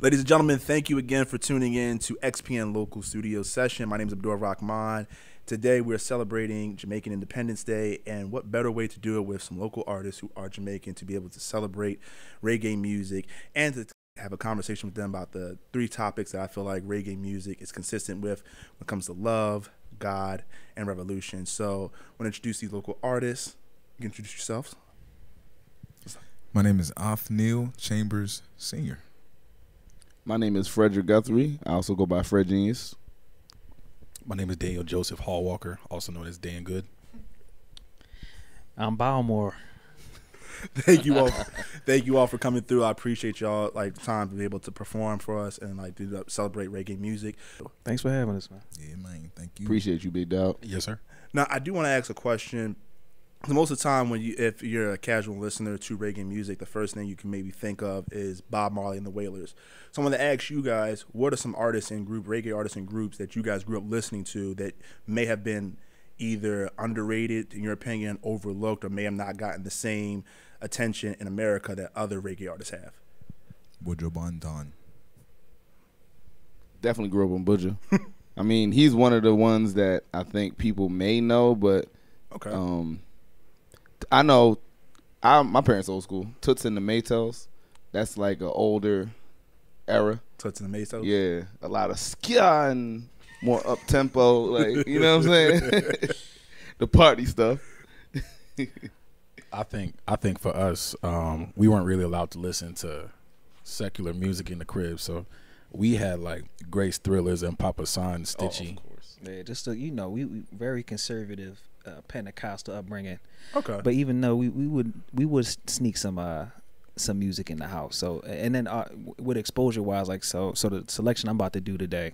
Ladies and gentlemen, thank you again for tuning in to XPN Local Studio Session. My name is Abdur Rahman. Today we're celebrating Jamaican Independence Day, and what better way to do it with some local artists who are Jamaican to be able to celebrate reggae music and to have a conversation with them about the three topics that I feel like reggae music is consistent with when it comes to love, God, and revolution. So I want to introduce these local artists. You can introduce yourselves. My name is Othneil Chambers Sr. My name is Frederick Guthrie. I also go by Fred Genius. My name is Daniel Joseph Hallwalker, also known as Dan Goode. I'm Balmour. Thank you all. Thank you all for coming through. I appreciate y'all time to be able to perform for us and do celebrate reggae music. Thanks for having us, man. Yeah, man. Thank you. Appreciate you, Big Dog. Yes, sir. Now I do want to ask a question. Most of the time, when if you're a casual listener to reggae music, the first thing you can maybe think of is Bob Marley and the Wailers. So I want to ask you guys, what are some artists and reggae artists and groups that you guys grew up listening to that may have been either underrated, in your opinion, overlooked, or may have not gotten the same attention in America that other reggae artists have? Buju Banton. Definitely grew up on Buju. I mean, he's one of the ones that I think people may know, but okay. I know, my parents old school. Toots and the Maytals. That's like an older era. Toots and the Maytals. Yeah, a lot of ska and more up tempo, like you know what I'm saying. The party stuff. I think for us, we weren't really allowed to listen to secular music in the crib, so we had like Grace Thrillers and Papa Son Stitchy. Oh, of course. Yeah, just so you know, we very conservative. Pentecostal upbringing, okay. But even though we would sneak some music in the house. So and then with exposure wise, so the selection I'm about to do today,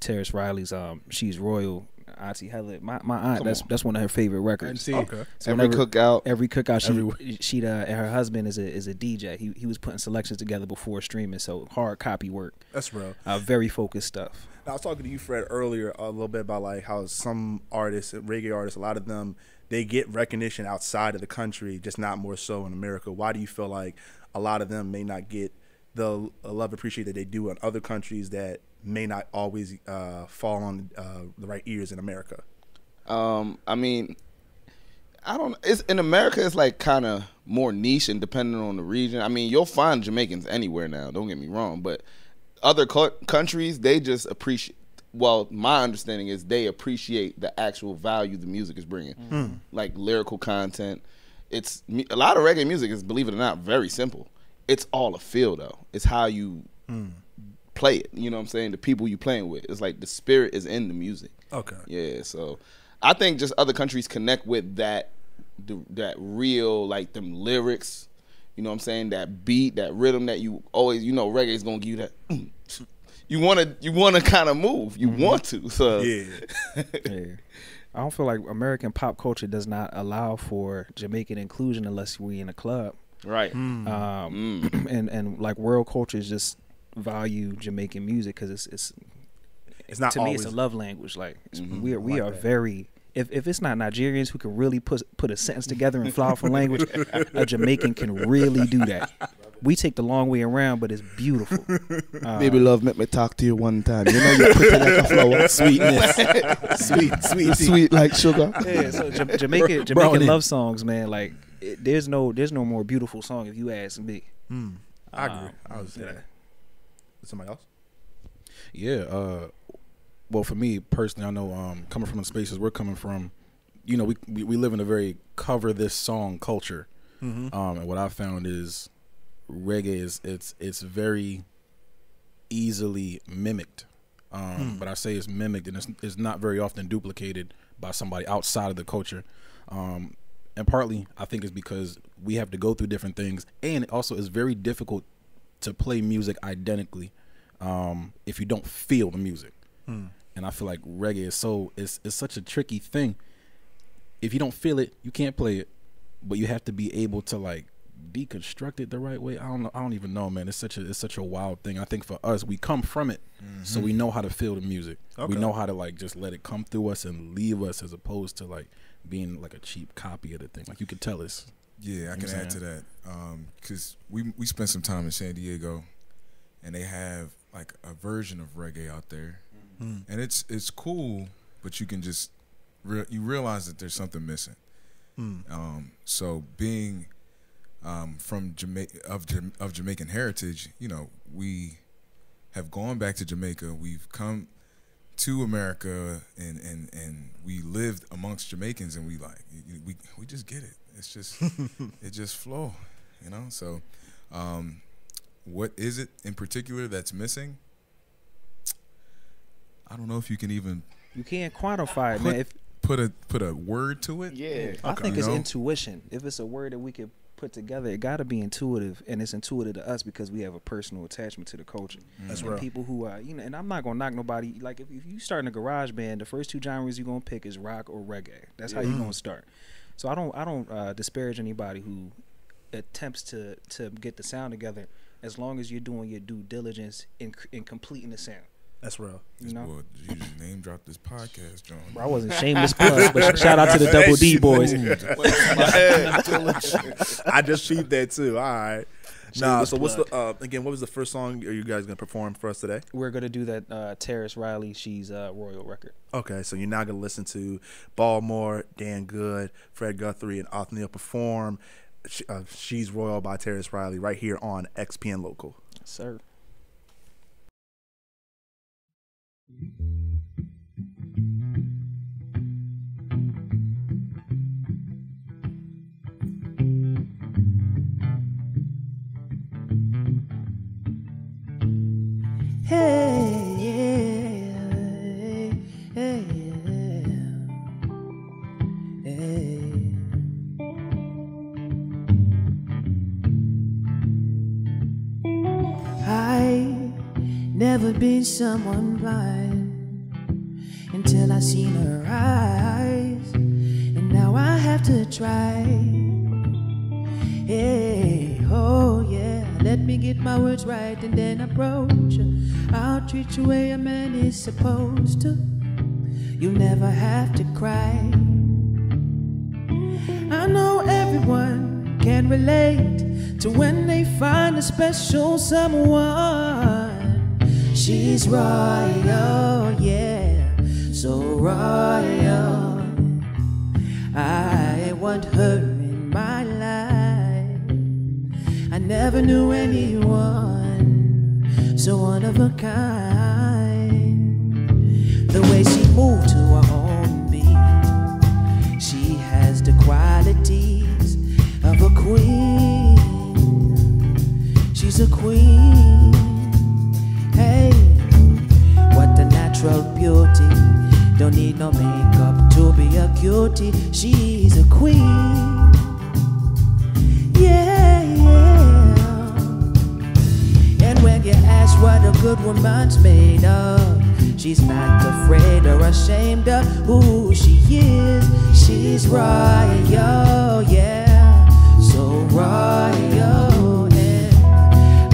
Tarrus Riley's She's Royal, Auntie Helen, my aunt. Come that's one of her favorite records. See, okay. So every cookout, she and her husband is a DJ. He was putting selections together before streaming, so hard copy work. That's real. Very focused stuff. Now, I was talking to you, Fred, earlier a little bit about how some artists, reggae artists, a lot of them, they get recognition outside of the country, just not more so in America. Why do you feel like a lot of them may not get the love and appreciation that they do in other countries that may not always fall on the right ears in America? I mean, I don't. It's in America. It's like kind of more niche and dependent on the region. I mean, you'll find Jamaicans anywhere now. Don't get me wrong, but other countries, they just appreciate. Well, my understanding is they appreciate the actual value the music is bringing, like lyrical content. It's a lot of reggae music is, believe it or not, very simple. It's all a feel though. It's how you. Play it, you know what I'm saying? The people you playing with. It's like the spirit is in the music. Okay. Yeah, so I think just other countries connect with that real, them lyrics, you know what I'm saying? That beat, that rhythm that you always, you know, reggae is going to give you that. You wanna kind of move. You want to. So yeah. Yeah. I don't feel like American pop culture does not allow for Jamaican inclusion unless we in a club. Right. And like world culture is just value Jamaican music because it's not, to me, it's a love language. Like we are very, if it's not Nigerians who can really put a sentence together in flowerful language, a Jamaican can really do that. We take the long way around, but it's beautiful. Baby love, let me talk to you one time. You know you're pretty like a flower, sweetness, sweet like sugar. Yeah, so Jamaican love songs, man. Like there's no more beautiful song if you ask me. I agree. I was saying that. Somebody else? Yeah. Well, for me personally, I know coming from the spaces we're coming from, you know, we live in a very cover this song culture. And what I found is reggae is it's very easily mimicked. But I say it's mimicked, and it's not very often duplicated by somebody outside of the culture. And partly I think it's because we have to go through different things, and it also is very difficult to play music identically if you don't feel the music. And I feel like reggae is it's such a tricky thing. If you don't feel it, you can't play it, but you have to be able to deconstruct it the right way. I don't even know, man. It's such a wild thing. I think for us, we come from it, so we know how to feel the music. Okay. We know how to just let it come through us and leave us, as opposed to being a cheap copy of the thing. You could tell it's. Yeah, I can add to that, because we spent some time in San Diego, and they have like a version of reggae out there, mm-hmm. and it's cool, but you can just you realize that there's something missing. Mm. So being from Jamaican heritage, you know, we have gone back to Jamaica. We've come to America, and we lived amongst Jamaicans, and we just get it. It's just it just flow, you know. So, what is it in particular that's missing? I don't know if you can even quantify it, man. If, put a word to it. Yeah, okay. I think it's intuition. If it's a word that we could put together, it got to be intuitive, and it's intuitive to us because we have a personal attachment to the culture. That's right. People who are, you know, and I'm not gonna knock nobody. Like if you start in a garage band, the first two genres you're gonna pick is rock or reggae. That's how you're gonna start. So I don't disparage anybody who attempts to get the sound together, as long as you're doing your due diligence in completing the sound. That's real. You know? Boy, you just name dropped this podcast, John. Bro, I wasn't shameless plug, but shout out to the Double D boys. I just sheeped that too. All right. Nah, so what's the again? What was the first song are you guys gonna perform for us today? We're gonna do that Tarrus Riley. She's Royal record. Okay, so you're now gonna listen to Balmour, Dan Goode, Fred Guthrie, and Othneil perform She's Royal by Tarrus Riley right here on XPN Local. Yes, sir. Hey, yeah, hey, yeah, hey. I've never been someone blind until I seen her eyes, and now I have to try. Hey, oh yeah, let me get my words right and then approach her. I'll treat you the way a man is supposed to. You never have to cry. I know everyone can relate to when they find a special someone. She's royal, yeah, so royal. I want her in my life. I never knew anyone so one of a kind. The way she moved to her own beat, she has the qualities of a queen. She's a queen. Hey, what a natural beauty. Don't need no makeup to be a cutie. She's a queen. Yeah, yeah. When you ask what a good woman's made of, she's not afraid or ashamed of who she is. She's royal, yeah, so royal. And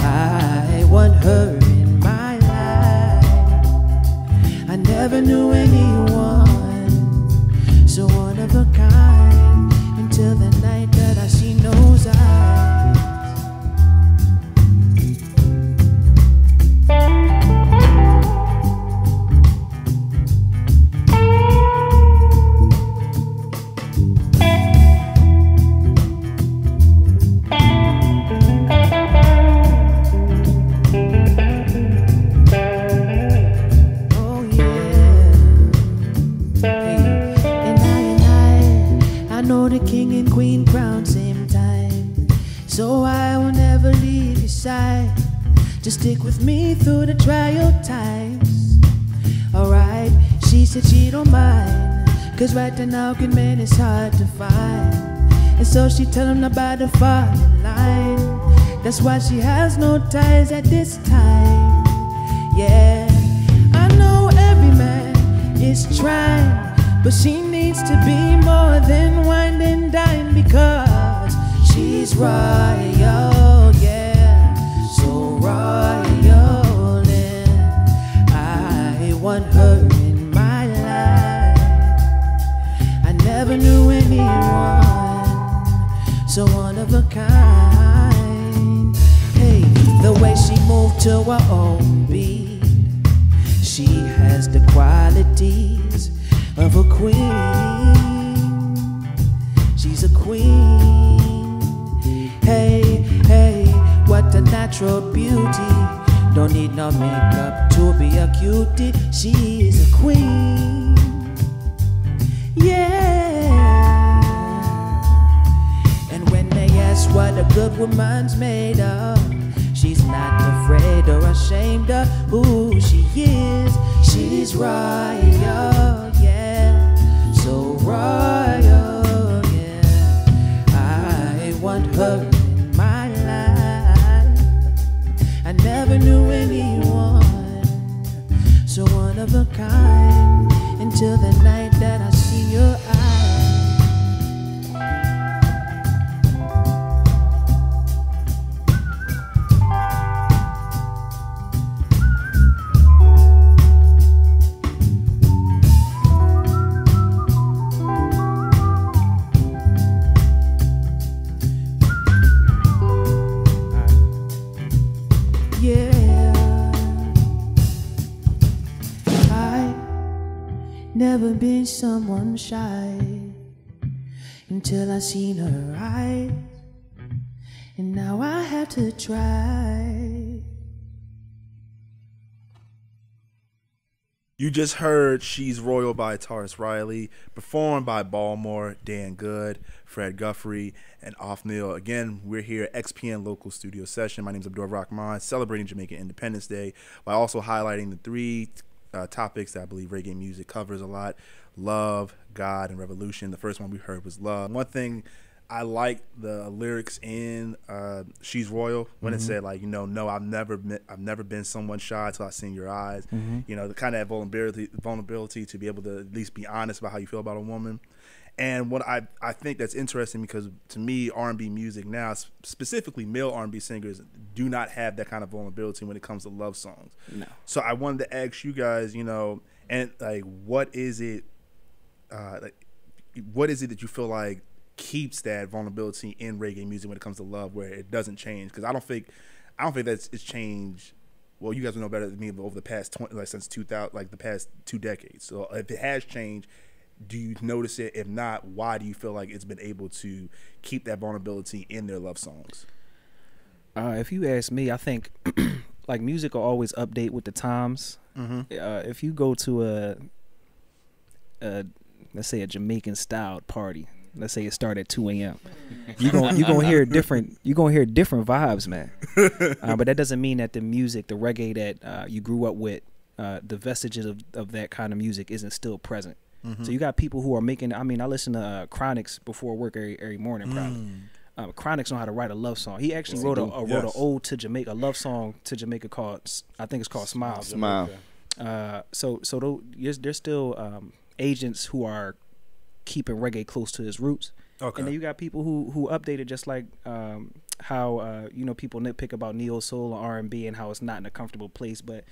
I want her in my life. I never knew anyone so one of a kind until the night that I seen those eyes. Just stick with me through the trial times. Alright, she said she don't mind, cause right now good men is hard to find. And so she tell him about the falling line. That's why she has no ties at this time. Yeah, I know every man is trying, but she needs to be more than wine and dine, because she's royal, yeah, royal. And I want her in my life. I never knew anyone so one of a kind. Hey, the way she moved to her She has the qualities of a queen. She's a queen. Hey, hey, what a natural beauty. Don't need no makeup to be a cutie. She is a queen. Yeah. And when they ask what a good woman's made of, she's not afraid or ashamed of who she is. She's royal, yeah. So royal, yeah. I want her in my life. I never knew anyone so one of a kind until the night that I see your eyes. Never been someone shy until I seen her eyes, and now I have to try. You just heard She's Royal by Tarrus Riley, performed by Balmour, Dan Goode, Fred Guthrie, and Othneil. Again, we're here at XPN Local Studio Session. My name is Abdur Rahman, celebrating Jamaican Independence Day by also highlighting the three topics that I believe reggae music covers a lot: love, God, and revolution. The first one we heard was love. One thing I like the lyrics in She's Royal when it said, like, you know, no, I've never been someone shy till I seen your eyes. You know, the kind of vulnerability to be able to at least be honest about how you feel about a woman. And what I think that's interesting, because to me, R&B music now, specifically male R&B singers, do not have that kind of vulnerability when it comes to love songs. No. So I wanted to ask you guys, you know, and like, what is it, what is it that you feel like keeps that vulnerability in reggae music when it comes to love, where it doesn't change? Because I don't think that's it's changed. Well, you guys will know better than me, but over the past 20, like since 2000, like the past 2 decades. So if it has changed, do you notice it? If not, why do you feel like it's been able to keep that vulnerability in their love songs? If you ask me, I think like music will always update with the times. If you go to a let's say a Jamaican styled party, let's say it started at 2 a.m. you gonna hear different vibes, man. But that doesn't mean that the music, the reggae that you grew up with, the vestiges of that kind of music isn't still present. So you got people who are making, I mean, I listen to Chronixx before work every morning, probably. Chronixx know how to write a love song. He actually wrote an ode to Jamaica, a love song to Jamaica called, I think it's called Smile. Smile. So there's still agents who are keeping reggae close to its roots. Okay. And then you got people who update it, just like how, you know, people nitpick about neo soul or R&B and how it's not in a comfortable place. But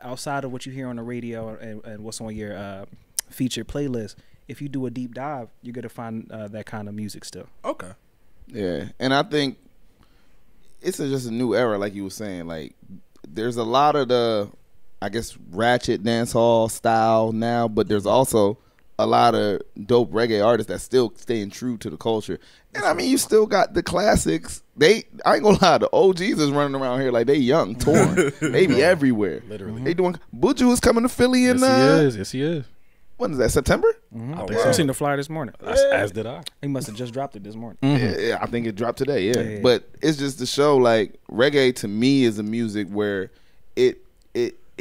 outside of what you hear on the radio and what's on your featured playlist, if you do a deep dive, you're gonna find that kind of music still. Okay. Yeah, and I think it's just a new era, like you were saying. Like, there's a lot of the, I guess, ratchet dancehall style now, but there's also a lot of dope reggae artists that still staying true to the culture. And I mean, you still got the classics. I ain't gonna lie, the OGs is running around here like they young, torn, they be everywhere. Literally, they doing. Buju is coming to Philly, and yes he is. When is that, September? I think so. I've seen the flyer this morning. As did I. He must have just dropped it this morning. Yeah, I think it dropped today, yeah. But it's just to show, like, reggae to me is a music where it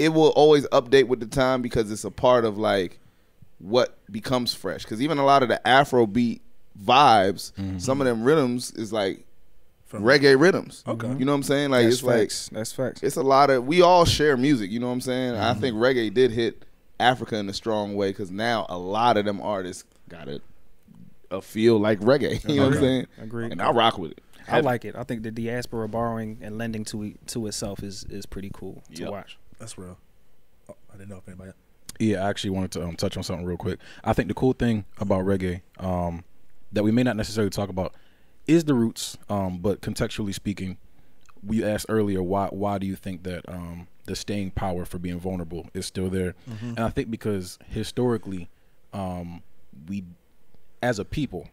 will always update with the time, because it's a part of, like, what becomes fresh. Because even a lot of the Afrobeat vibes, some of them rhythms is, like, reggae rhythms. Okay. You know what I'm saying? Like, that's facts. It's a lot of, we all share music, you know what I'm saying? I think reggae did hit Africa in a strong way, because now a lot of them artists got a feel like reggae. You know what I'm saying? Agreed. And I rock with it. I like it. I think the diaspora borrowing and lending to itself is pretty cool to watch. That's real. Oh, I didn't know if anybody. Yeah, I actually wanted to touch on something real quick. I think the cool thing about reggae that we may not necessarily talk about is the roots, but contextually speaking, we asked earlier, why do you think that the staying power for being vulnerable is still there. Mm-hmm. And I think because historically, we as a people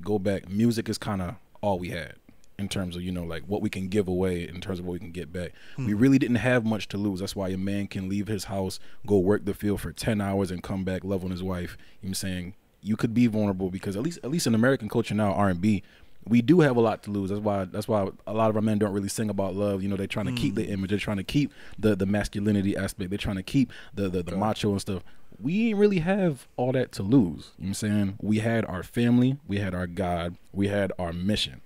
go back, music is kind of all we had in terms of, you know, like what we can give away in terms of what we can get back. Mm-hmm. We really didn't have much to lose. That's why a man can leave his house, go work the field for 10 hours and come back loving his wife. You know what I'm saying? You could be vulnerable because at least in American culture now, R&B, we do have a lot to lose. That's why a lot of our men don't really sing about love. You know, they're trying to keep the image. They're trying to keep the masculinity aspect. They're trying to keep the macho and stuff. We ain't really have all that to lose. You know what I'm saying? We had our family. We had our God. We had our mission.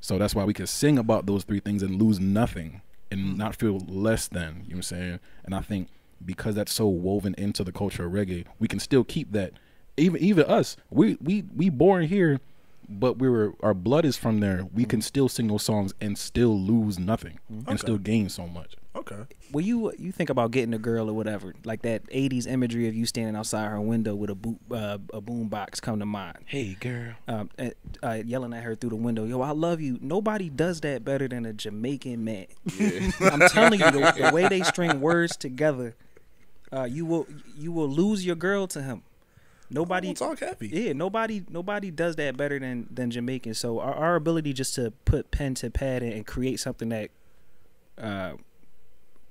So that's why we can sing about those three things and lose nothing and not feel less than. You know what I'm saying? And I think because that's so woven into the culture of reggae, we can still keep that. Even us, we born here, but our blood is from there. We can still sing those songs and still lose nothing and still gain so much. Okay. Well, you think about getting a girl or whatever, like that 80s imagery of you standing outside her window with a boom box come to mind. Hey, girl. Yelling at her through the window, yo, I love you. Nobody does that better than a Jamaican man. Yeah. I'm telling you, the way they string words together, you will lose your girl to him. Nobody talk happy. Yeah, nobody does that better than Jamaicans. So our ability just to put pen to pad and create something that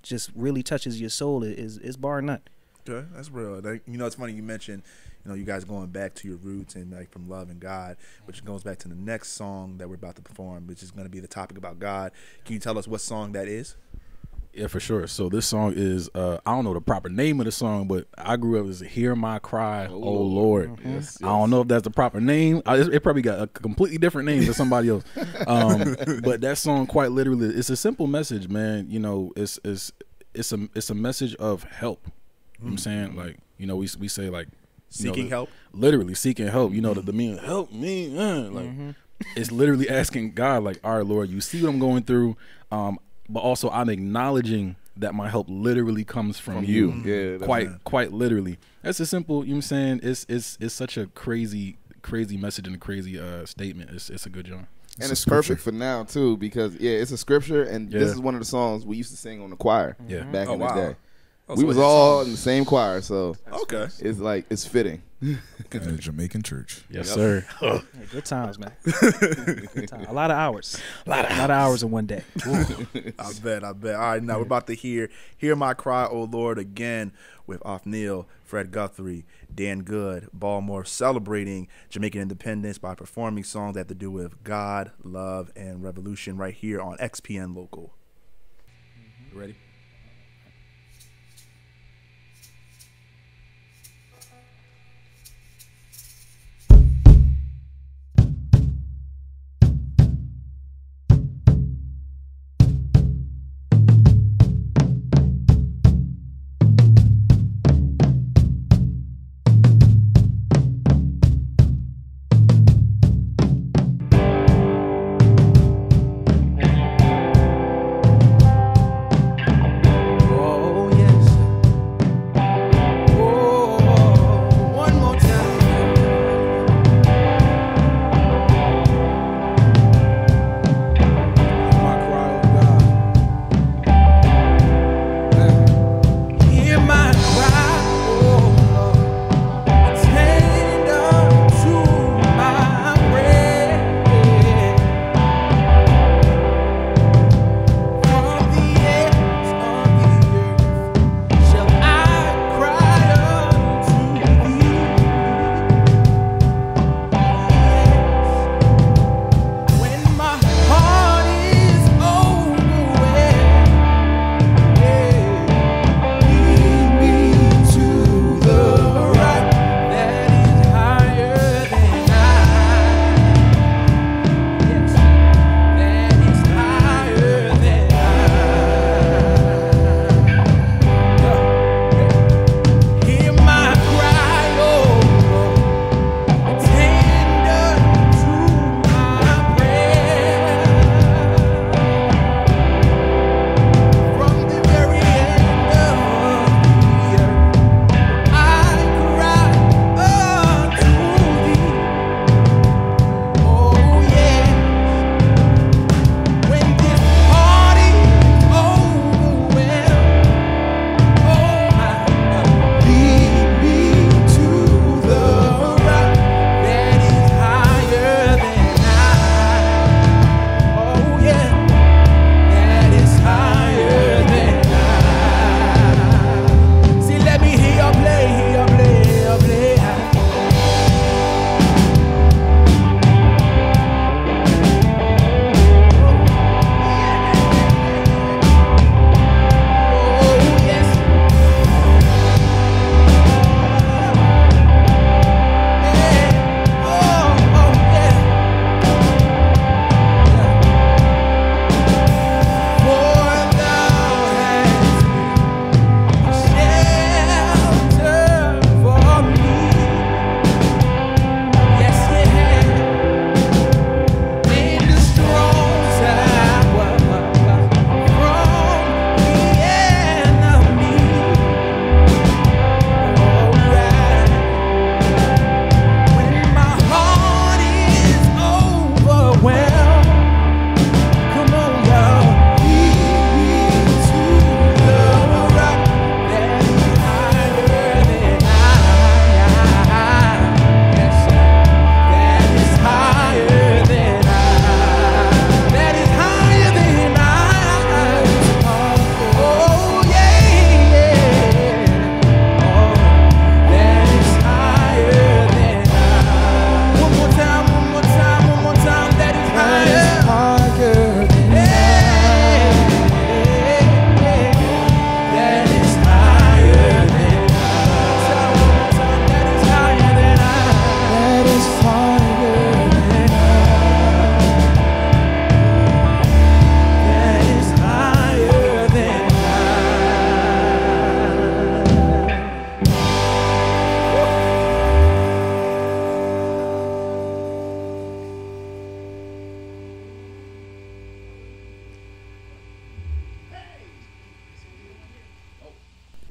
just really touches your soul is bar none. Okay, that's real. Like, you know, it's funny you mentioned, you know, you guys going back to your roots and like from love and God, which goes back to the next song that we're about to perform, which is going to be the topic about God. Can you tell us what song that is? Yeah, for sure. So this song is, I don't know the proper name of the song, but I grew up as Hear My Cry, Oh Lord. Mm-hmm. Yes, yes. I don't know if that's the proper name. It probably got a completely different name to somebody else. But that song quite literally, it's a simple message, man. You know, it's a message of help. You know what I'm saying? Like, you know, we say like, seeking help. Literally seeking help. You know, the meaning, help me. Like, it's literally asking God, like, all right, Lord, you see what I'm going through. But also I'm acknowledging that my help literally comes from you. Yeah, quite literally. That's a simple, you know what I'm saying? It's such a crazy message and a crazy statement. It's a good job. And it's perfect for now too, because yeah, it's a scripture, and this is one of the songs we used to sing on the choir back in the day. Oh, we was all in the same choir, so okay, it's like it's fitting. At a Jamaican church, yes, sir. Oh. Hey, good times, man. Good time. A lot of hours, a lot of hours in one day. I bet, I bet. All right, now we're about to hear My Cry, Oh Lord, again with Othneil, Fred Guthrie, Dan Goode, Balmour, celebrating Jamaican independence by performing songs that have to do with God, love, and revolution right here on XPN Local. You ready?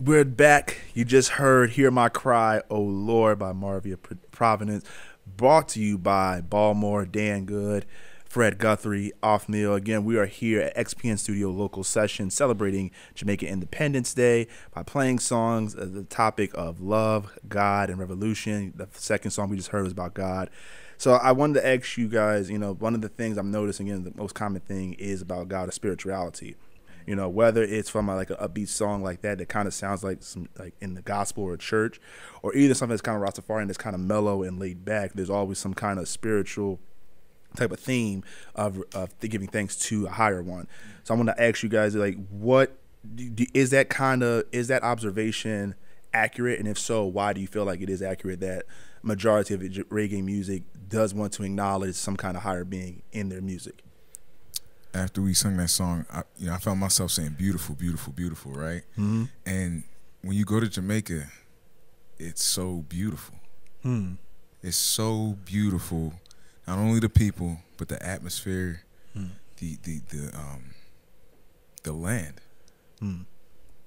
We're back. You just heard Hear My Cry, O Lord by Marvia Pro Providence, brought to you by Balmour, Dan Goode, Fred Guthrie, Othneil. Again, we are here at XPN Studio Local Session celebrating Jamaican Independence Day by playing songs of the topic of love, God, and revolution. The second song we just heard was about God. So I wanted to ask you guys, you know, one of the things I'm noticing, and the most common thing is about God or spirituality. You know, whether it's from like an upbeat song like that that kind of sounds like some in the gospel or church, or either something that's kind of Rastafarian, that's kind of mellow and laid back. There's always some kind of spiritual type of theme of giving thanks to a higher one. So I want to ask you guys, like, what is that observation accurate? And if so, why do you feel like it is accurate that majority of reggae music does want to acknowledge some kind of higher being in their music? After we sung that song, I found myself saying beautiful, beautiful, beautiful, right? Mm-hmm. And when you go to Jamaica, it's so beautiful. Mm. It's so beautiful, not only the people, but the atmosphere, mm. The land. Mm.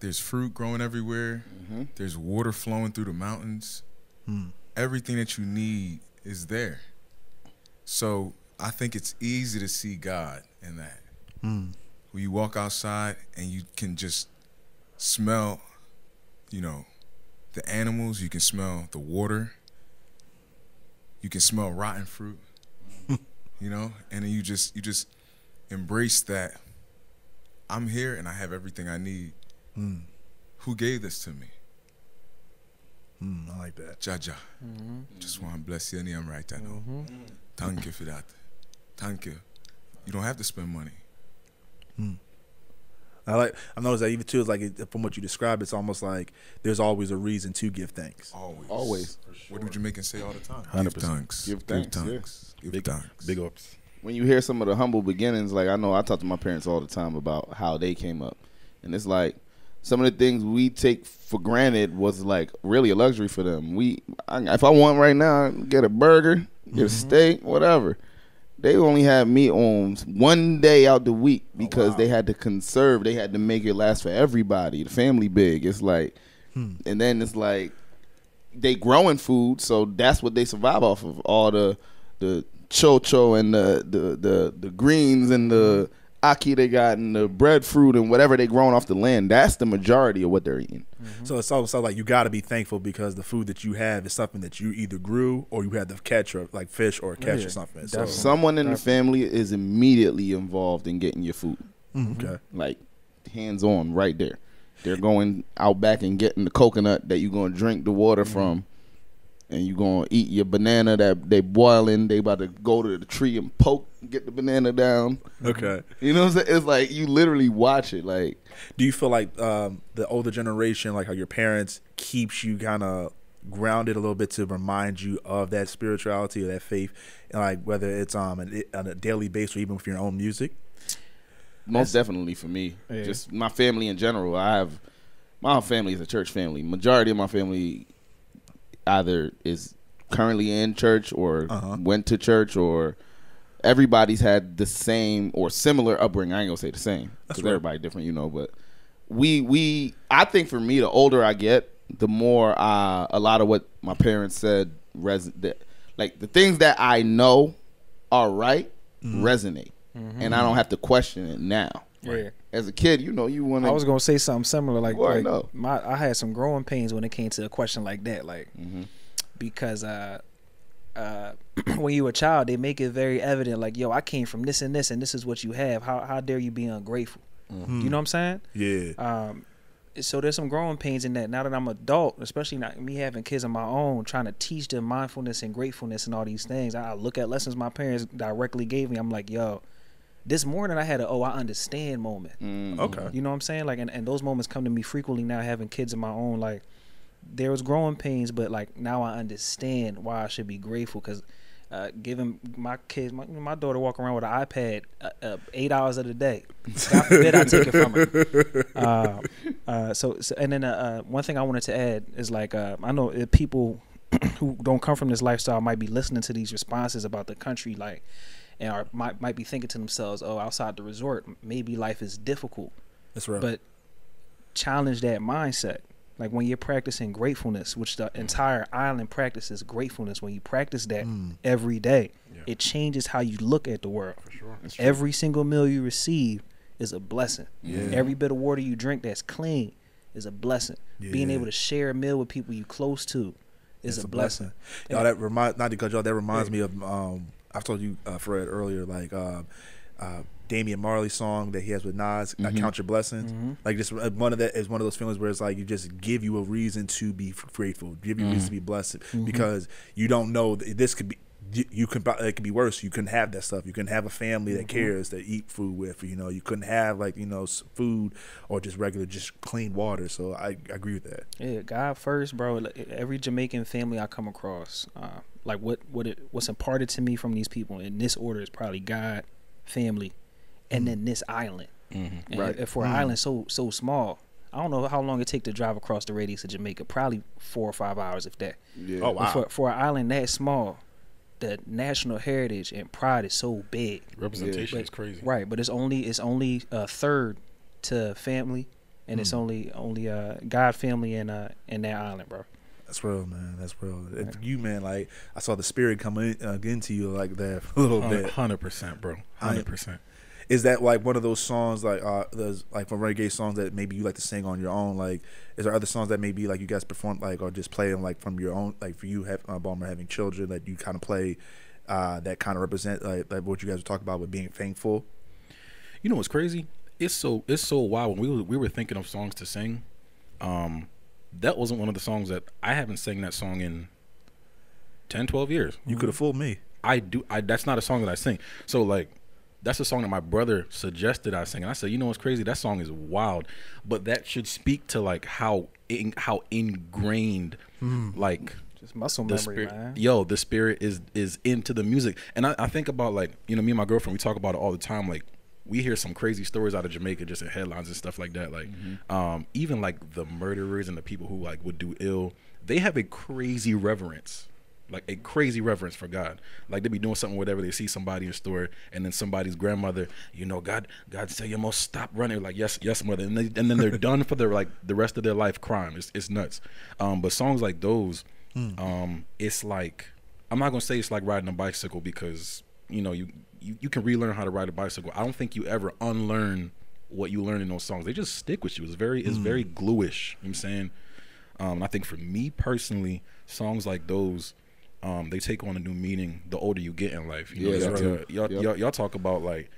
There's fruit growing everywhere. Mm-hmm. There's water flowing through the mountains. Mm. Everything that you need is there. So I think it's easy to see God in that. Mm. When you walk outside and you can just smell, you know, the animals, you can smell the water, you can smell rotten fruit, you know, and then you just embrace that I'm here and I have everything I need. Mm. Who gave this to me? Mm, I like that. Jaja. Mm-hmm. Just want to bless you and I'm right, I know. Mm-hmm. Thank you for that. Thank you. You don't have to spend money. Hmm. I've noticed that even too. It's like from what you describe, it's almost like there's always a reason to give thanks. Always. Always. Sure. What do Jamaicans say all the time? 100%. Give thanks. Give thanks. Give thanks. Yeah. Give thanks. Big ups. When you hear some of the humble beginnings, like I know I talk to my parents all the time about how they came up, and it's like some of the things we take for granted was like really a luxury for them. If I want right now, get a burger, get a steak, whatever. They only had meat on one day out the week because they had to conserve. They had to make it last for everybody, the family big. It's like, and then it's like they growing food, so that's what they survive off of. All the cho-cho and the greens and the ackee they got and the breadfruit and whatever they growing off the land. That's the majority of what they're eating. Mm-hmm. So it's also like you got to be thankful because the food that you have is something that you either grew or you had to catch, or like fish or catch or something. So someone in the family is immediately involved in getting your food. Mm-hmm. Okay, like hands on right there. They're going out back and getting the coconut that you're gonna drink the water from, and you're gonna eat your banana that they boiling. They about to go to the tree and poke, get the banana down. Okay, you know what I'm saying? It's like you literally watch it. Like, do you feel like the older generation, like how your parents keeps you kind of grounded a little bit to remind you of that spirituality or that faith, and like whether it's on a daily basis or even with your own music? Most definitely for me, just my family in general. My whole family is a church family. Majority of my family either is currently in church or went to church, or everybody's had the same or similar upbringing. I ain't gonna say the same because everybody different, you know, but I think for me, the older I get, the more a lot of what my parents said like the things that I know are right resonate, and I don't have to question it now. Right. As a kid, you know, you want to. I was gonna say something similar, I had some growing pains when it came to a question like that, like because when you're a child, they make it very evident, like, yo, I came from this and this, and this is what you have. How dare you be ungrateful? You know what I'm saying? Yeah. So there's some growing pains in that. Now that I'm an adult, especially not me having kids of my own, trying to teach them mindfulness and gratefulness and all these things, I look at lessons my parents directly gave me. I'm like, yo. This morning I had a I understand moment. Okay, you know what I'm saying? Like, and those moments come to me frequently now, having kids of my own. Like, there was growing pains, but like now I understand why I should be grateful. Because giving my kids, my daughter walk around with an iPad 8 hours of the day. God forbid I take it from her. And then one thing I wanted to add is like I know people who don't come from this lifestyle might be listening to these responses about the country, like. And might be thinking to themselves, oh, outside the resort, maybe life is difficult. That's right. But challenge that mindset. Like when you're practicing gratefulness, which the entire island practices gratefulness, when you practice that every day, it changes how you look at the world. For sure. Every single meal you receive is a blessing. Yeah. Every bit of water you drink that's clean is a blessing. Yeah. Being able to share a meal with people you close to is a blessing. Y'all, that reminds, not to cut y'all, that reminds me of, I told you, Fred, earlier, like, Damian Marley's song that he has with Nas, Count Your Blessings. Like, just one of that is one of those feelings where it's like you just give you a reason to be grateful, give you a reason to be blessed, because you don't know this could be, you can, it could be worse. You couldn't have that stuff. You couldn't have a family that cares, that eat food with, you know, you couldn't have, like, you know, food or just regular, just clean water. So I agree with that. Yeah, God first, bro. Every Jamaican family I come across, like what's imparted to me from these people in this order is probably God, family, and then this island. And for an island so small, I don't know how long it take to drive across the radius of Jamaica, probably 4 or 5 hours if that. Oh, wow. For an island that small, the national heritage and pride is so big. Representation is crazy, right? But it's only a third to family, and it's only God, family, and that island, bro. That's real, man. That's real. Right. You, man, like, I saw the spirit coming into you like that for a little bit. 100%, bro. 100%. Is that like one of those songs, like those, like from reggae songs that maybe you like to sing on your own? Like, is there other songs that maybe like you guys perform, like, or just play them, like from your own, like for you, Balmour, having children, that you kind of play, that kind of represent like what you guys were talking about with being thankful? You know what's crazy? It's so wild. When we were thinking of songs to sing, that wasn't one of the songs that I haven't sang that song in 10, 12 years. You could have fooled me. That's not a song that I sing. So like, that's a song that my brother suggested I sing, and I said, you know what's crazy? That song is wild, but that should speak to like how ingrained, like just muscle memory, spirit, man. Yo, the spirit is into the music, and I think about, like, you know, me and my girlfriend, we talk about it all the time. Like, we hear some crazy stories out of Jamaica, just in headlines and stuff like that. Like, even like the murderers and the people who like would do ill, they have a crazy reverence. Like a crazy reverence for God. Like they be doing something, whatever, they see somebody in the store, and then somebody's grandmother, you know, God say you must stop running. Like, yes, mother. And then they're done for their, like, the rest of their life crime. It's nuts. But songs like those, it's like, I'm not gonna say it's like riding a bicycle, because, you know, you can relearn how to ride a bicycle. I don't think you ever unlearn what you learn in those songs. They just stick with you. It's very gluish. You know what I'm saying? And I think for me personally, songs like those, they take on a new meaning the older you get in life. You know, y'all talk about, like,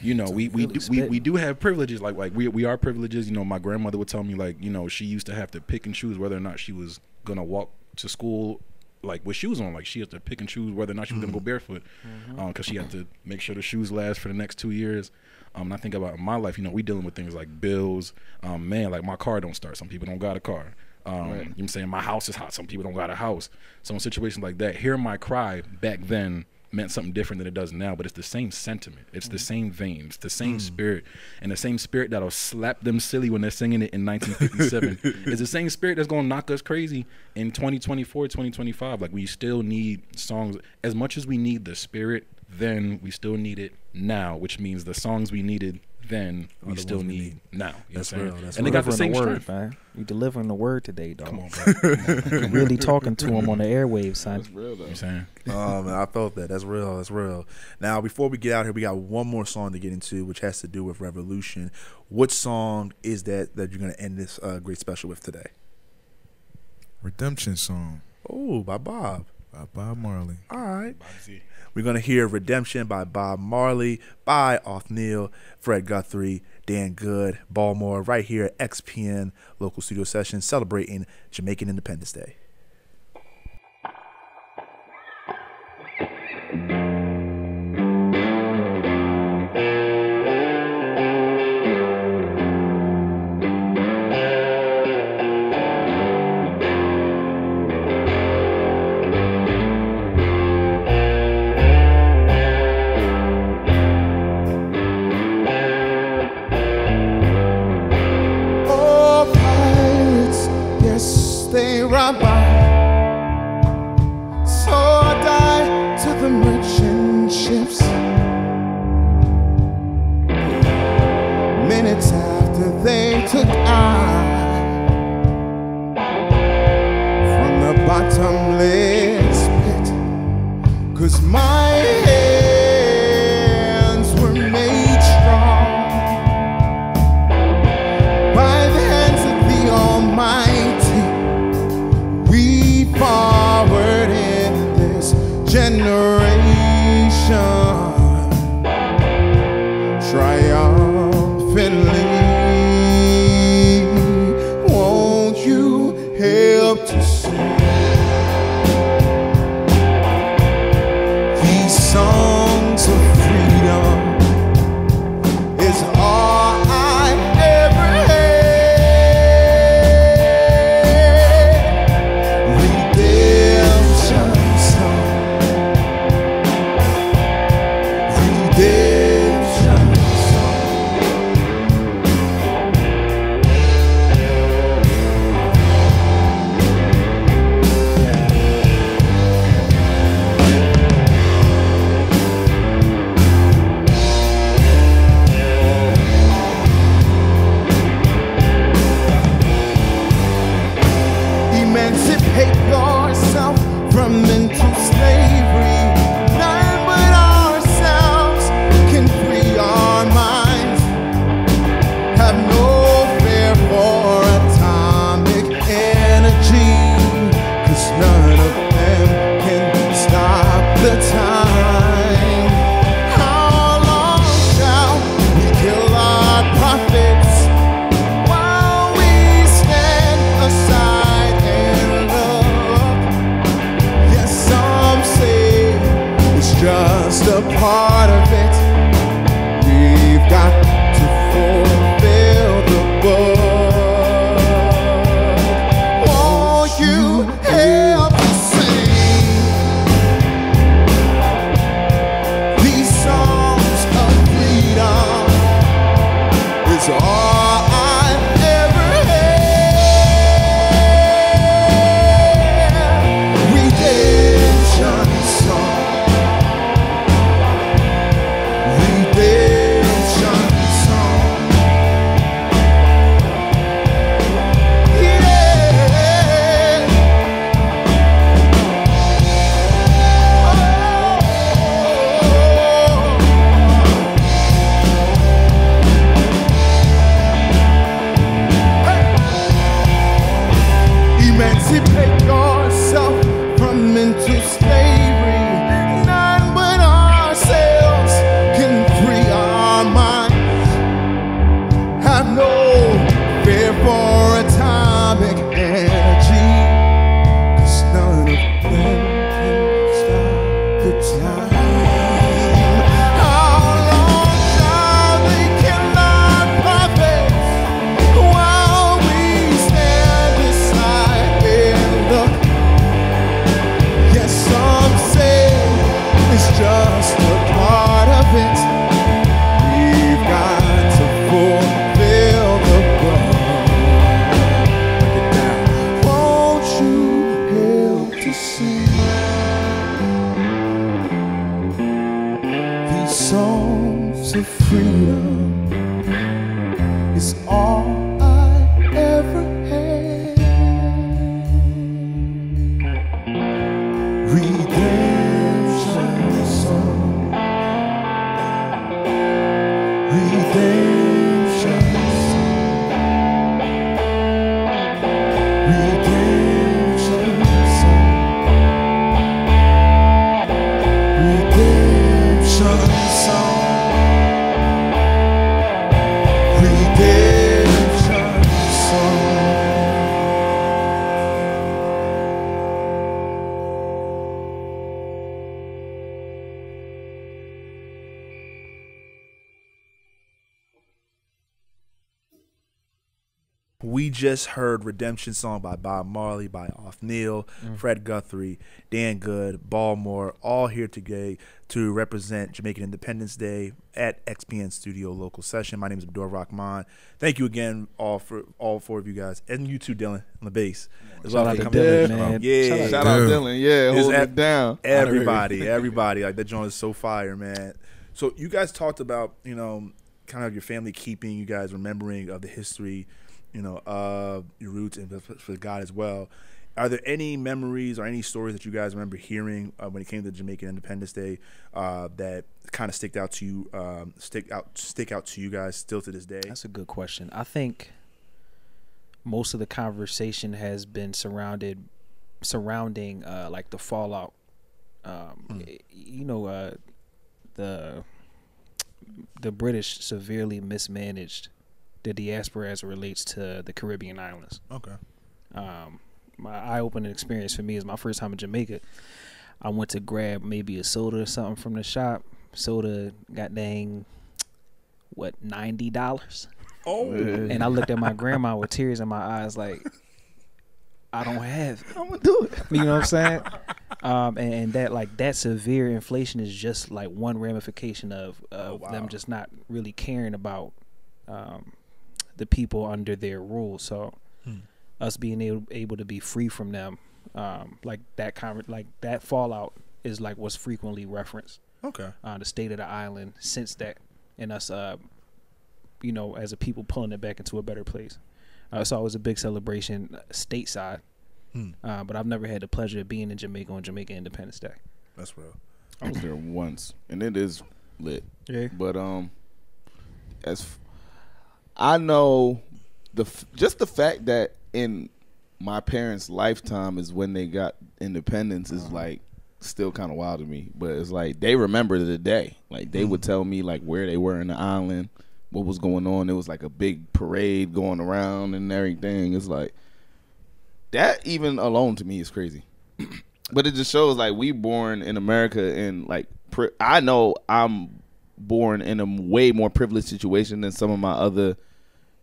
you know, we do have privileges, like we are privileges. You know, my grandmother would tell me, like, you know, she used to have to pick and choose whether or not she was gonna walk to school, like, with shoes on. Like, she had to pick and choose whether or not she was gonna go barefoot, because she had to make sure the shoes last for the next 2 years. And I think about in my life, you know, we dealing with things like bills. Man, like, my car don't start. Some people don't got a car. You know what I'm saying? My house is hot. Some people don't got a house. So in situations like that, Hear My Cry back then meant something different than it does now, but it's the same sentiment. It's the same veins, the same spirit, and the same spirit that'll slap them silly when they're singing it in 1957 is the same spirit that's gonna knock us crazy in 2024, 2025. Like, we still need songs. As much as we need the spirit then, we still need it now, which means the songs we needed then we still need now. That's real. And they got the same strength, man. You delivering the word today, dog. Come on, bro. You're really talking to him on the airwaves, son. That's real, though. You know what I'm saying? I felt that. That's real. That's real. Now, before we get out here, we got one more song to get into, which has to do with revolution. What song is that you're going to end this great special with today? Redemption Song. Oh, by Bob. By Bob Marley. All right. We're going to hear Redemption by Bob Marley, by Othneil, Fred Guthrie, Dan Goode, Balmour, right here at XPN Local Studio Sessions, celebrating Jamaican Independence Day. Minutes after they took I generation triumphantly. Won't you help to sing these songs of freedom? Is all I ever had. Redemption song, redemption song. Emancipate yourself from mental slavery. None but ourselves can free our minds. Have no fear for atomic energy, 'cause none of them can stop the time. How long shall we kill our prophets while we stand aside and look? Yes, some say it's just a part of it. We've got to fulfill the book. Won't you help me sing these songs of freedom? It's all I ever had. Redemption song, redemption song. Yeah. Emancipate yourself from mental slavery. None but ourselves can free our minds. Have no fear for atomic energy, 'cause none of them can stop the time. How long shall we kill our prophets while we stand aside and look? Yes, some say it's just a part of it. We've got to fulfill the book. Break it down. Won't you help to sing these songs of freedom? It's all I ever had. Redemption song, redemption song, redemption song, redemption song, redemption song. We just heard Redemption Song by Bob Marley, by Othneil, Fred Guthrie, Dan Goode, Balmour, all here today to represent Jamaican Independence Day at XPN Studio Local Session. My name is Abdur Rahman. Thank you again all four of you guys. And you too, Dylan, on the bass. It's Shout out to Dylan, man. Yeah. Shout out Dylan, yeah, hold it down. Everybody, everybody. Like, that joint is so fire, man. So you guys talked about, you know, kind of your family keeping, you guys remembering of the history, you know, your roots and for God as well. Are there any memories or any stories that you guys remember hearing when it came to Jamaican Independence Day that kind of stick out to you guys still to this day? That's a good question. I think most of the conversation has been surrounding like the fallout You know, the British severely mismanaged the diaspora as it relates to the Caribbean islands. Okay. My eye-opening experience for me is my first time in Jamaica. I went to grab maybe a soda or something from the shop. Soda got dang, what, $90? Oh. And I looked at my grandma with tears in my eyes like, I don't have it. I'm going to do it. You know what I'm saying? And that, like, that severe inflation is just like one ramification of them just not really caring about the people under their rule. So us being able to be free from them, that fallout is like what's frequently referenced. Okay. The state of the island since that, and us, you know, as a people pulling it back into a better place. So it was a big celebration stateside. But I've never had the pleasure of being in Jamaica on Jamaica Independence Day. That's real. I was there once, and it is lit. Yeah. But I know just the fact that in my parents' lifetime is when they got independence is like still kind of wild to me. But it's like they remember the day. Like they would tell me like where they were in the island, what was going on. It was like a big parade going around and everything. It's like that even alone to me is crazy. But it just shows like we born in America and like I know I'm born in a way more privileged situation than some of my other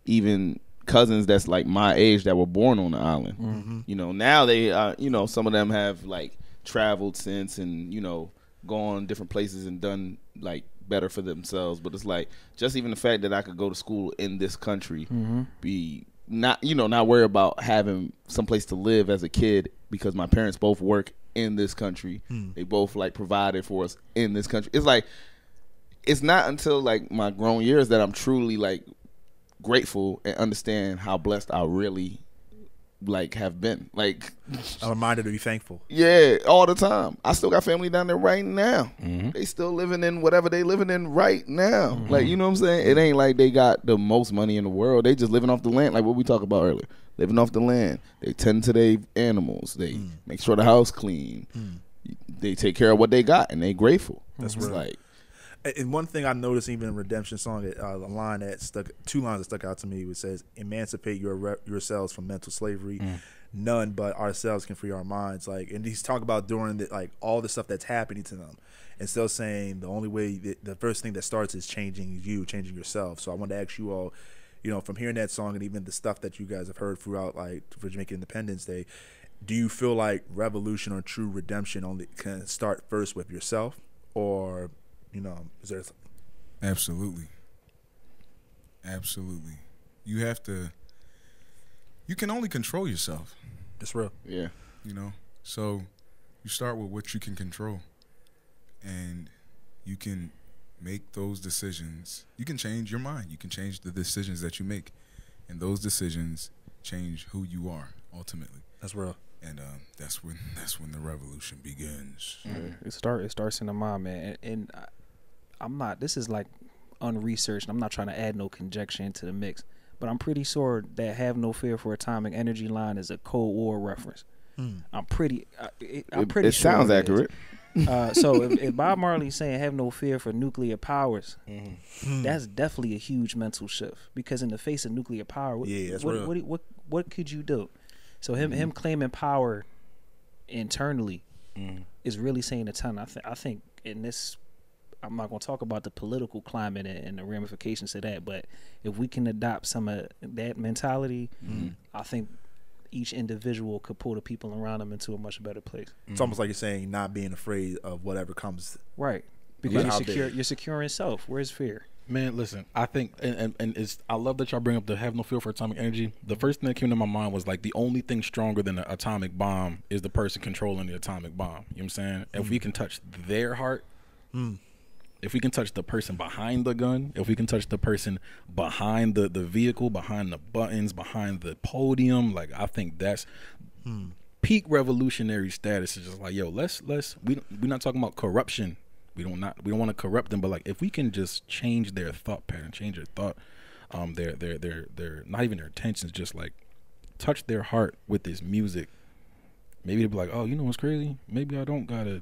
even cousins that's like my age that were born on the island. You know, now they you know, some of them have like traveled since and, you know, gone different places and done like better for themselves. But it's like just even the fact that I could go to school in this country, be not, you know, not worry about having some place to live as a kid because my parents both work in this country. They both like provided for us in this country. It's like it's not until like my grown years that I'm truly like grateful and understand how blessed I really like have been. Like a reminder to be thankful. Yeah, all the time. I still got family down there right now. They still living in whatever they living in right now. Like, you know what I'm saying? It ain't like they got the most money in the world. They just living off the land, like what we talked about earlier. Living off the land. They tend to their animals. They make sure the house clean. They take care of what they got, and they grateful. That's right. Like, and one thing I noticed even in Redemption Song, the line that stuck, two lines that stuck out to me, which says, "Emancipate yourselves from mental slavery. None but ourselves can free our minds." Like, and he's talking about during the, like all the stuff that's happening to them, and still saying the only way, the first thing that starts is changing you, changing yourself. So I wanted to ask you all, you know, from hearing that song and even the stuff that you guys have heard throughout, like for Jamaican Independence Day, do you feel like revolution or true redemption only can start first with yourself, or you know, is there absolutely. Absolutely. You have to, you can only control yourself. That's real. Yeah. You know, so you start with what you can control and you can make those decisions. You can change your mind. You can change the decisions that you make, and those decisions change who you are ultimately. That's real. And that's when the revolution begins. It starts in the mind, man. And I'm not, this is like unresearched. I'm not trying to add no conjecture into the mix, but I'm pretty sure that "Have No Fear for Atomic Energy" line is a Cold War reference. I'm pretty sure. It sounds accurate. So if Bob Marley's saying "Have no fear for nuclear powers," that's definitely a huge mental shift, because in the face of nuclear power, what could you do? So him claiming power internally is really saying a ton. I think in this, I'm not going to talk about the political climate and the ramifications of that, but if we can adopt some of that mentality, I think each individual could pull the people around them into a much better place. It's almost like you're saying not being afraid of whatever comes. Right. Because you're securing self. Where's fear? Man, listen, I think, I love that y'all bring up the "Have No Fear for Atomic Energy." The first thing that came to my mind was like the only thing stronger than an atomic bomb is the person controlling the atomic bomb. You know what I'm saying? If we can touch their heart, if we can touch the person behind the gun, if we can touch the person behind the vehicle, behind the buttons, behind the podium, like I think that's peak revolutionary status. Is just like, yo, we're not talking about corruption. We don't want to corrupt them, but like if we can just change their thought pattern, change their thought, their not even their intentions, just like touch their heart with this music. Maybe they'll be like, oh, you know what's crazy? Maybe I don't gotta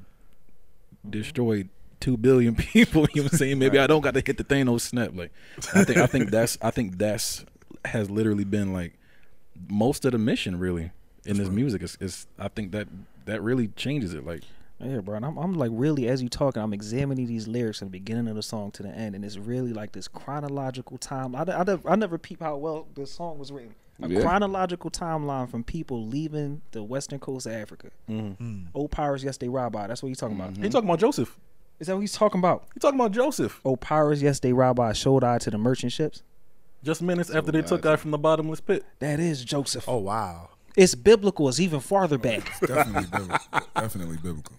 destroyed 2 billion people, you know what I'm saying? Maybe I don't got to hit the Thanos snap. Like, I think that's has literally been like most of the mission really in this music. Is I think that really changes it. Like, yeah, bro. And I'm like, really, as you talking, I'm examining these lyrics from the beginning of the song to the end, and it's really like this chronological time. I never peep how well this song was written. A chronological timeline from people leaving the western coast of Africa. Old pirates, yes, they robbed by. That's what he's talking about. He's talking about Joseph. Is that what he's talking about? He's talking about Joseph. Old pirates, yes, they robbed by, showed eye to the merchant ships. Just minutes after they took eye from the bottomless pit. That is Joseph. Oh, wow. It's biblical. It's even farther back. It's definitely biblical. Definitely biblical.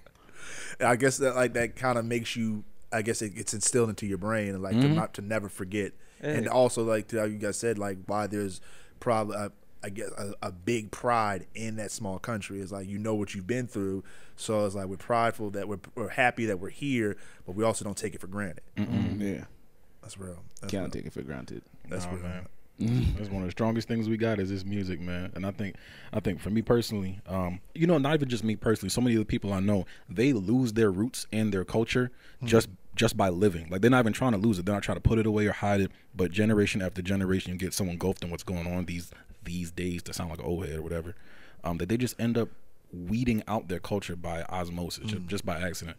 I guess that like that kind of makes you, I guess it gets instilled into your brain, like to never forget. Hey. And also like to how you guys said, like why there's probably I guess a big pride in that small country. It's like, you know what you've been through, so it's like we're prideful that we're happy that we're here, but we also don't take it for granted. Yeah, that's real. Can't take it for granted. That's real, man. That's one of the strongest things we got is this music, man. And I think for me personally, you know, not even just me personally, so many of the people I know, they lose their roots and their culture just by living. Like, they're not even trying to lose it. They're not trying to put it away or hide it. But generation after generation, you get so engulfed in what's going on these days to sound like an old head or whatever, that they just end up weeding out their culture by osmosis, just by accident.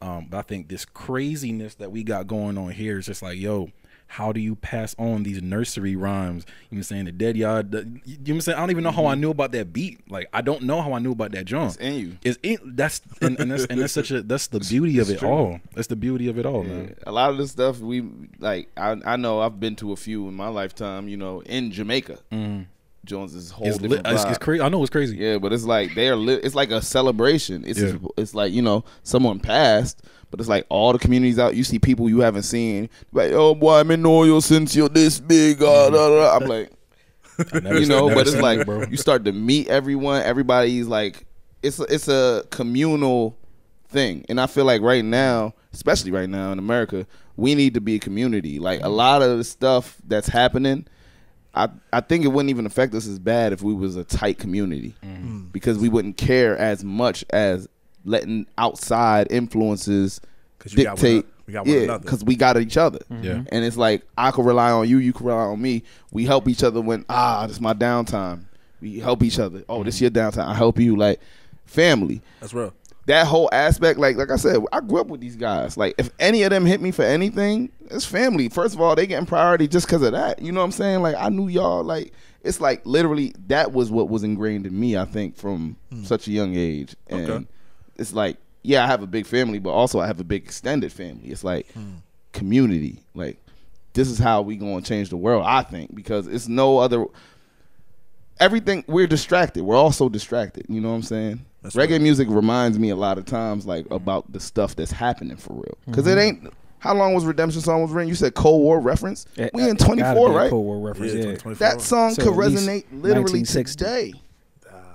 But I think this craziness that we got going on here is just like, yo, how do you pass on these nursery rhymes? You know what I'm saying? The dead yard. You know what I'm saying? I don't even know how I knew about that beat. Like, I don't know how I knew about that drum. It's in you. It's in, that's such a, that's the beauty of it all. That's the beauty of it all, man. A lot of the stuff we, like, I know I've been to a few in my lifetime, you know, in Jamaica. Jones is whole different vibe. It's crazy. I know it's crazy. Yeah, but it's like they are. It's like a celebration. It's it's like, you know, someone passed, but it's like all the communities out. You see people you haven't seen. Like, oh boy, I'm in oil since you're this big. I'm like, you know, but it's like you start to meet everyone. Everybody's like, it's a communal thing, and I feel like right now, especially right now in America, we need to be a community. Like a lot of the stuff that's happening. I think it wouldn't even affect us as bad if we was a tight community because we wouldn't care as much as letting outside influences dictate. We got one another. Because we got each other. And it's like, I can rely on you, you can rely on me. We help each other when, this is my downtime. We help each other. Oh, this is your downtime. I help you. Like, family. That's real. That whole aspect, like I said, I grew up with these guys. Like, if any of them hit me for anything, it's family. First of all, they getting priority just because of that. You know what I'm saying? Like, I knew y'all. Like, it's like literally that was what was ingrained in me, I think, from such a young age. And it's like, yeah, I have a big family, but also I have a big extended family. It's like community. Like, this is how we going to change the world, I think, because it's no other. Everything, we're distracted. We're all so distracted. You know what I'm saying? That's reggae music reminds me a lot of times, like, about the stuff that's happening for real. Because it ain't, how long was Redemption Song was written? You said Cold War reference? We in 24, right? Cold War reference, yeah. 24. That song could resonate literally today.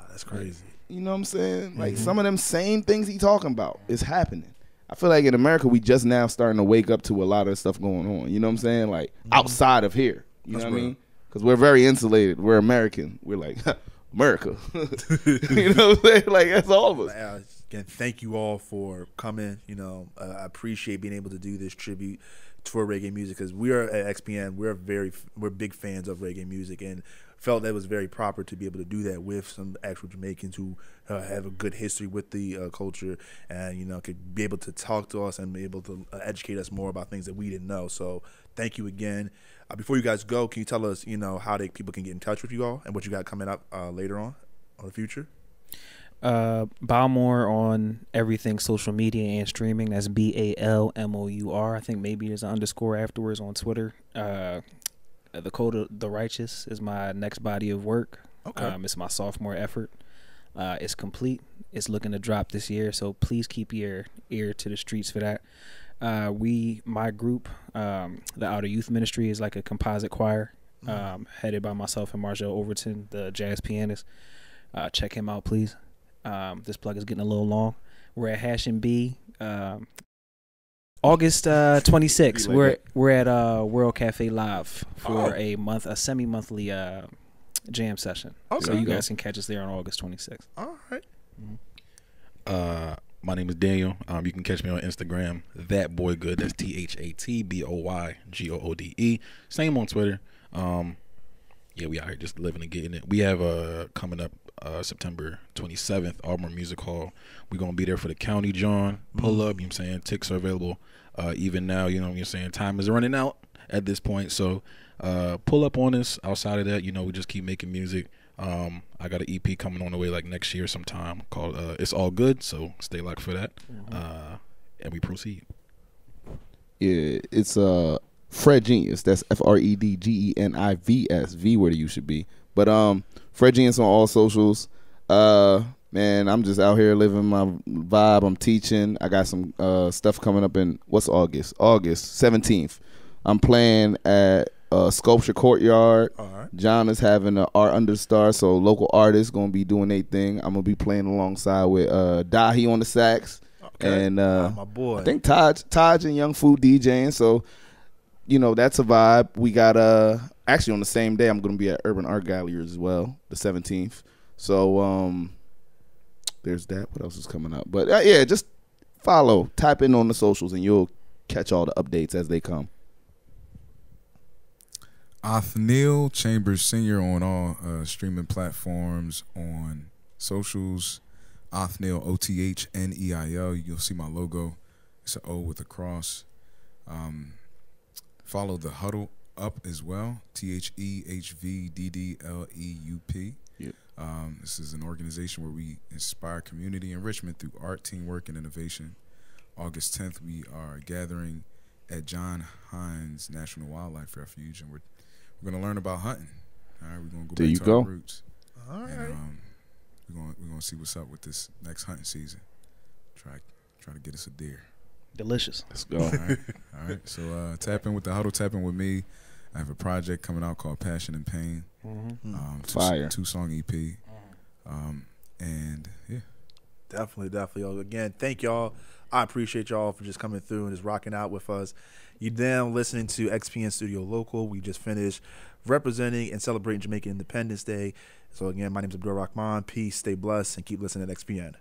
That's crazy. You know what I'm saying? Like, some of them same things he talking about is happening. I feel like in America, we just now starting to wake up to a lot of the stuff going on. You know what I'm saying? Like, outside of here. You know what I mean? Because we're very insulated. We're American. We're like, America. You know what I'm saying? Like, that's all of us. Again, thank you all for coming. You know, I appreciate being able to do this tribute for reggae music because we are at XPN. We're big fans of reggae music and felt that it was very proper to be able to do that with some actual Jamaicans who have a good history with the culture and, you know, could be able to talk to us and be able to educate us more about things that we didn't know. So thank you again. Before you guys go, can you tell us, you know, how people can get in touch with you all and what you got coming up later on in the future? Balmour on everything social media and streaming. That's B-A-L-M-O-U-R. I think maybe there's an underscore afterwards on Twitter. The Code of the Righteous is my next body of work. Okay. It's my sophomore effort. It's complete. It's looking to drop this year, so please keep your ear to the streets for that. My group, The Outer Youth Ministry, is like a composite choir headed by myself and Marjell Overton, the jazz pianist. Check him out, please. This plug is getting a little long. We're at Hash and B. August 26th, we're at World Cafe Live for a semi-monthly jam session. Okay. So you guys can catch us there on August 26th. All right. My name is Daniel. You can catch me on Instagram, ThatBoyGoode. That's ThatBoyGoode. Same on Twitter. Yeah, we out here just living and getting it. We have coming up September 27th, Auburn Music Hall. We're going to be there for the county, John. Pull up, you know what I'm saying? Tickets are available even now, you know what I'm saying? Time is running out at this point. So pull up on us. Outside of that, you know, we just keep making music. I got an EP coming on the way like next year sometime called It's All Good. So stay locked for that. And we proceed. Yeah, it's Fred Genius. That's FredGenivs. V where the U should be. But Fred Genius on all socials. Man, I'm just out here living my vibe. I'm teaching. I got some stuff coming up in what's August? August 17th. I'm playing at Sculpture Courtyard. All right. John is having an Art Understar, so local artists gonna be doing their thing. I'm gonna be playing alongside with Dahi on the sax, okay. And my boy, I think Taj and Young Food DJing. So you know that's a vibe. We got actually on the same day I'm gonna be at Urban Art Gallery as well, the 17th. So there's that. What else is coming up? But yeah, just follow, type in on the socials, and you'll catch all the updates as they come. Othneil Chambers Sr. on all streaming platforms, on socials. Othneil, O-T-H-N-E-I-L. You'll see my logo. It's an O with a cross. Follow The Huddle up as well. THEHVDDLEUP. Yep. This is an organization where we inspire community enrichment through art, teamwork, and innovation. August 10th, we are gathering at John Heinz National Wildlife Refuge, and we're going to learn about hunting. All right, we're going to go back to our roots. All right. And, we're going to see what's up with this next hunting season. Try to get us a deer. Delicious. Let's go. All right. All right. So tap in with The Huddle, tap in with me. I have a project coming out called Passion and Pain. Fire. Two-song EP. And, yeah. Definitely, definitely. Again, thank y'all. I appreciate y'all for just coming through and just rocking out with us. You then listening to XPN Studio Local. We just finished representing and celebrating Jamaican Independence Day. So again, my name is Abdur Rahman. Peace, stay blessed, and keep listening at XPN.